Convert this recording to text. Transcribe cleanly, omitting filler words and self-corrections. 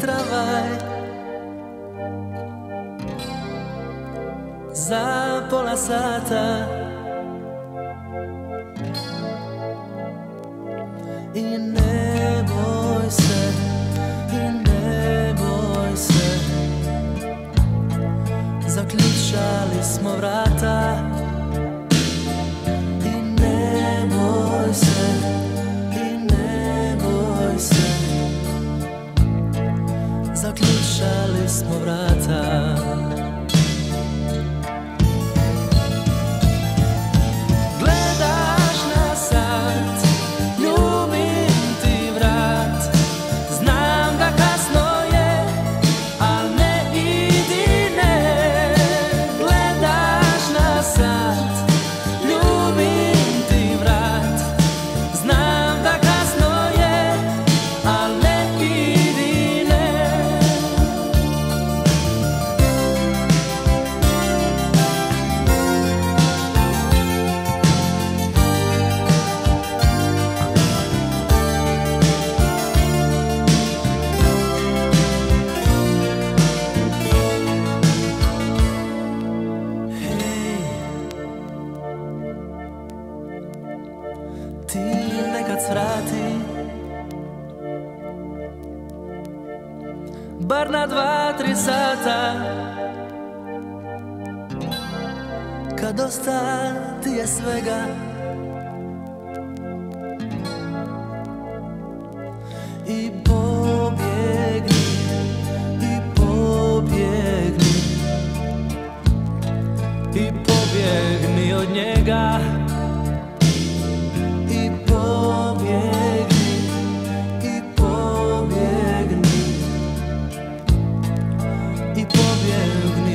tramvaj. Za pola sata i ne boj se, i ne boj se. Zaključali smo vrata i ne boj se, i ne boj se. Zaključali smo vrata. Bar na 2-3 sata kad dosta ti je svega i pobjegni, i pobjegni, i pobjegni od njega. I pobjegni.